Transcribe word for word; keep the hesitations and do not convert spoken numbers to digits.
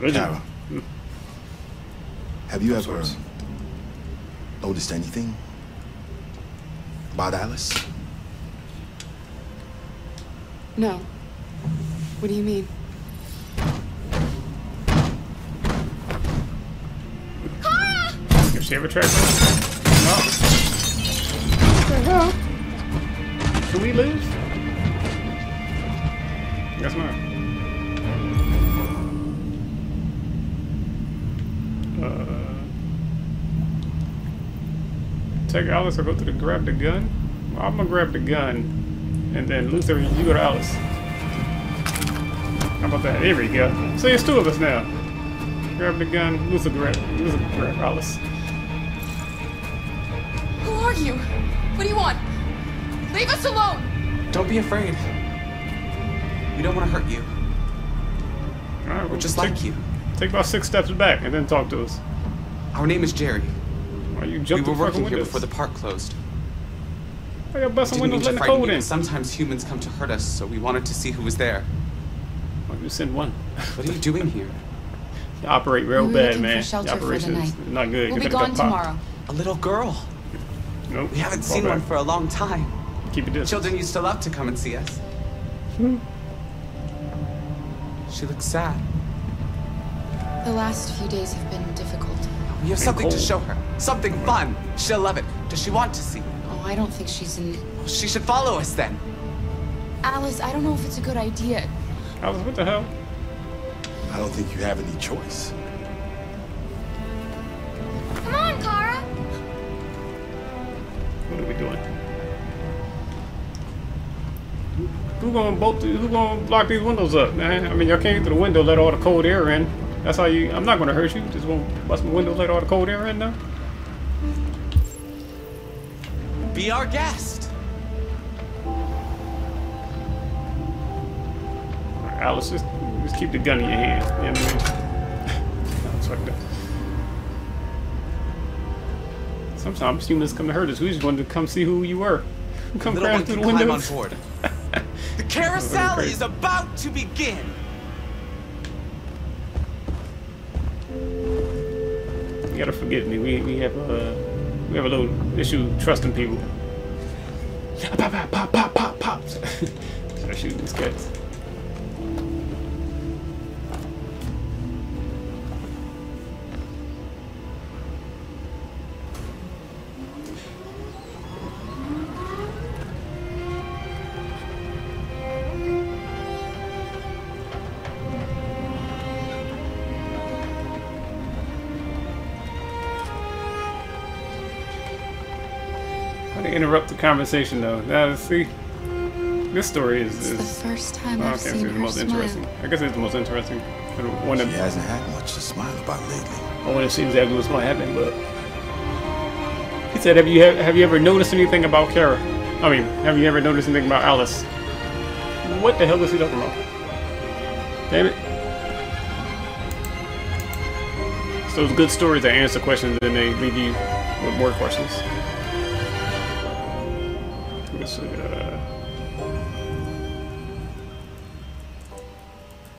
Tara, have you ever noticed anything about Alice? No. What do you mean? Cora! Does she ever try to? No. What the hell? Should we lose? Guess not. Uh, take Alice or go to the grab the gun? Well, I'm gonna grab the gun. And then Luther, you go to Alice. How about that? There we go. So there's two of us now. Grab the gun. Luther grab. Luther grab Alice. Who are you? What do you want? Leave us alone. Don't be afraid. We don't want to hurt you. All right, we're we'll just take, like you. Take about six steps back and then talk to us. Our name is Jerry. Why are you jumping? We were working here before the park closed. I got busting windows letting the cold in. Sometimes humans come to hurt us, so we wanted to see who was there. Why you send one? What are you doing here? You operate real we bad, man. The operation is not good. We'll be gone tomorrow. A little girl. Nope. We haven't Fall seen back. one for a long time. Keep it distance. Children used to love to come and see us. Hmm. She looks sad. The last few days have been difficult. We have something cold. to show her. Something fun. She'll love it. Does she want to see? I don't think she's in... Well, she should follow us then. Alice, I don't know if it's a good idea. Alice, what the hell? I don't think you have any choice. Come on, Kara. What are we doing? Who gonna bolt? Who gonna block these windows up, man? I mean, y'all can't get through the window, let all the cold air in. That's how you... I'm not gonna hurt you. Just gonna bust my window, let all the cold air in now. Be our guest. Right, Alice, just, just keep the gun in your hand. You know what I mean? Like that. Sometimes humans come to hurt us. We just wanted to come see who you were. Come crash through the windows. The carousel is about to begin. You gotta forgive me. We we have a. Uh, We have a little issue trusting people. Pop, pop, pop, pop, pop, pop. Start shooting these cats. Interrupt the conversation though. Now see, this story is, is it's the first time oh, I've okay, seen it's the most smile. interesting. I guess it's the most interesting. One that hasn't had much to smile about lately. I want to see exactly what's going to happen, but he said, "Have you have, have you ever noticed anything about Kara? I mean, have you ever noticed anything about Alice?" What the hell is he talking about? Damn it! It's those good stories that answer questions and then they leave you with more questions. So, uh...